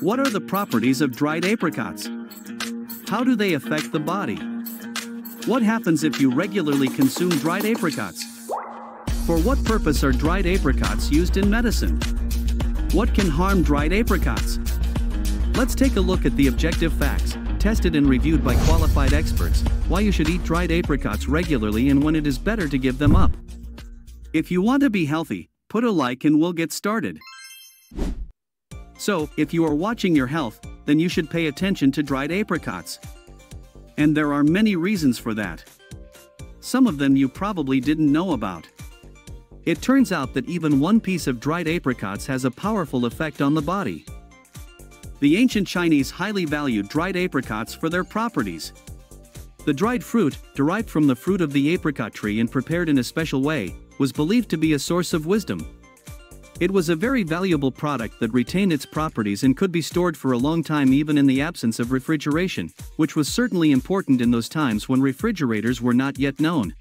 What are the properties of dried apricots? How do they affect the body? What happens if you regularly consume dried apricots? For what purpose are dried apricots used in medicine? What can harm dried apricots? Let's take a look at the objective facts, tested and reviewed by qualified experts, why you should eat dried apricots regularly and when it is better to give them up. If you want to be healthy, put a like and we'll get started. So, if you are watching your health, then you should pay attention to dried apricots. And there are many reasons for that. Some of them you probably didn't know about. It turns out that even one piece of dried apricots has a powerful effect on the body. The ancient Chinese highly valued dried apricots for their properties. The dried fruit, derived from the fruit of the apricot tree and prepared in a special way, was believed to be a source of wisdom. It was a very valuable product that retained its properties and could be stored for a long time even in the absence of refrigeration, which was certainly important in those times when refrigerators were not yet known.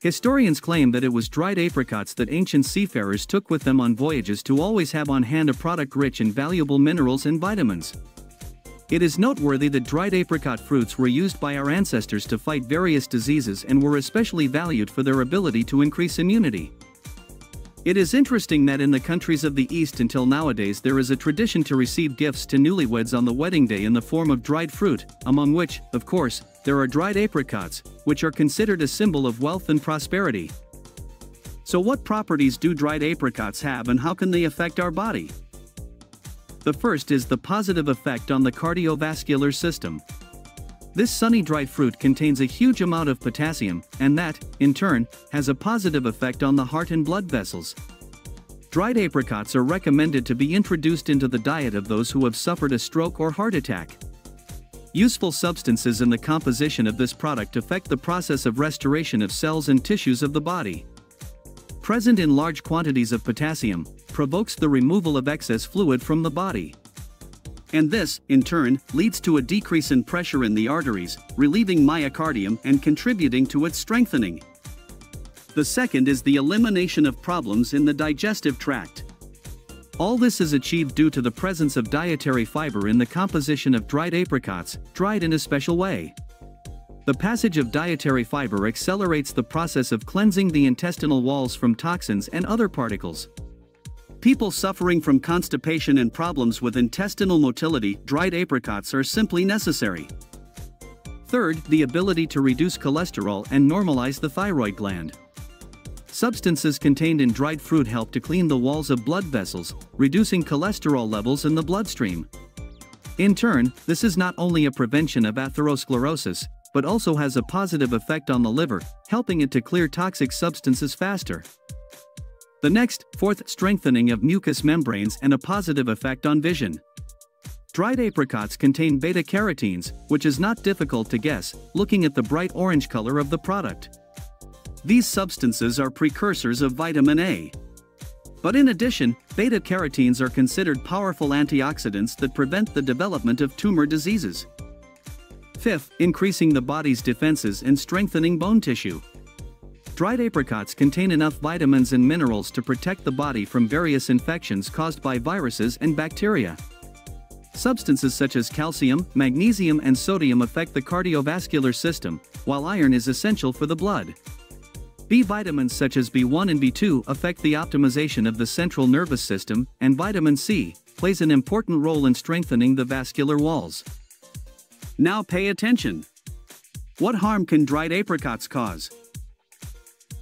Historians claim that it was dried apricots that ancient seafarers took with them on voyages to always have on hand a product rich in valuable minerals and vitamins. It is noteworthy that dried apricot fruits were used by our ancestors to fight various diseases and were especially valued for their ability to increase immunity. It is interesting that in the countries of the East until nowadays there is a tradition to receive gifts to newlyweds on the wedding day in the form of dried fruit, among which, of course, there are dried apricots, which are considered a symbol of wealth and prosperity. So what properties do dried apricots have and how can they affect our body? The first is the positive effect on the cardiovascular system. This sunny dried fruit contains a huge amount of potassium, and that, in turn, has a positive effect on the heart and blood vessels. Dried apricots are recommended to be introduced into the diet of those who have suffered a stroke or heart attack. Useful substances in the composition of this product affect the process of restoration of cells and tissues of the body. Present in large quantities of potassium, provokes the removal of excess fluid from the body. And this, in turn, leads to a decrease in pressure in the arteries, relieving myocardium and contributing to its strengthening. The second is the elimination of problems in the digestive tract. All this is achieved due to the presence of dietary fiber in the composition of dried apricots, dried in a special way. The passage of dietary fiber accelerates the process of cleansing the intestinal walls from toxins and other particles. People suffering from constipation and problems with intestinal motility, dried apricots are simply necessary. Third, the ability to reduce cholesterol and normalize the thyroid gland. Substances contained in dried fruit help to clean the walls of blood vessels, reducing cholesterol levels in the bloodstream. In turn, this is not only a prevention of atherosclerosis, but also has a positive effect on the liver, helping it to clear toxic substances faster. The next, fourth, strengthening of mucous membranes and a positive effect on vision. Dried apricots contain beta-carotenes, which is not difficult to guess, looking at the bright orange color of the product. These substances are precursors of vitamin A. But in addition, beta-carotenes are considered powerful antioxidants that prevent the development of tumor diseases. Fifth, increasing the body's defenses and strengthening bone tissue. Dried apricots contain enough vitamins and minerals to protect the body from various infections caused by viruses and bacteria. Substances such as calcium, magnesium and sodium affect the cardiovascular system, while iron is essential for the blood. B vitamins such as B1 and B2 affect the optimization of the central nervous system, and vitamin C plays an important role in strengthening the vascular walls. Now pay attention. What harm can dried apricots cause?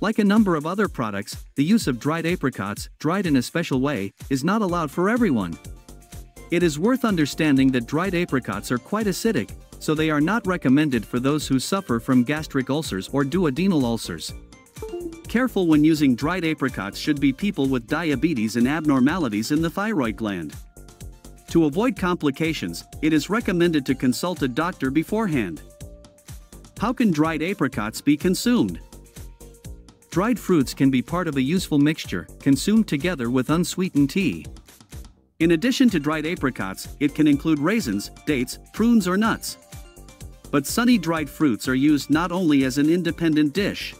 Like a number of other products, the use of dried apricots, dried in a special way, is not allowed for everyone. It is worth understanding that dried apricots are quite acidic, so they are not recommended for those who suffer from gastric ulcers or duodenal ulcers. Careful when using dried apricots should be people with diabetes and abnormalities in the thyroid gland. To avoid complications, it is recommended to consult a doctor beforehand. How can dried apricots be consumed? Dried fruits can be part of a useful mixture, consumed together with unsweetened tea. In addition to dried apricots, it can include raisins, dates, prunes or nuts. But sunny dried fruits are used not only as an independent dish.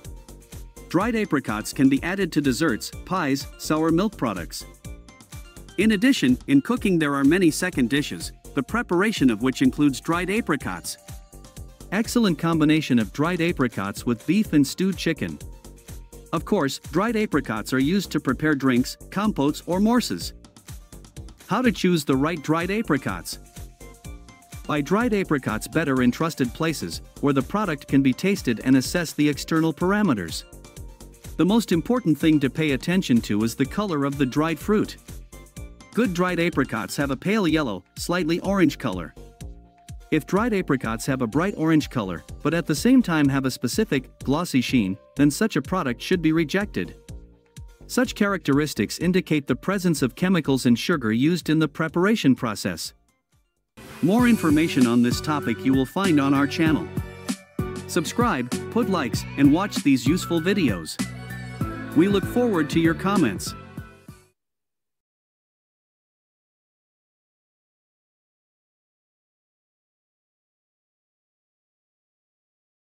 Dried apricots can be added to desserts, pies, sour milk products. In addition, in cooking there are many second dishes, the preparation of which includes dried apricots. Excellent combination of dried apricots with beef and stewed chicken. Of course, dried apricots are used to prepare drinks, compotes or mousses. How to choose the right dried apricots? Buy dried apricots better in trusted places, where the product can be tasted and assess the external parameters. The most important thing to pay attention to is the color of the dried fruit. Good dried apricots have a pale yellow, slightly orange color. If dried apricots have a bright orange color, but at the same time have a specific, glossy sheen, then such a product should be rejected. Such characteristics indicate the presence of chemicals and sugar used in the preparation process. More information on this topic you will find on our channel. Subscribe, put likes, and watch these useful videos. We look forward to your comments.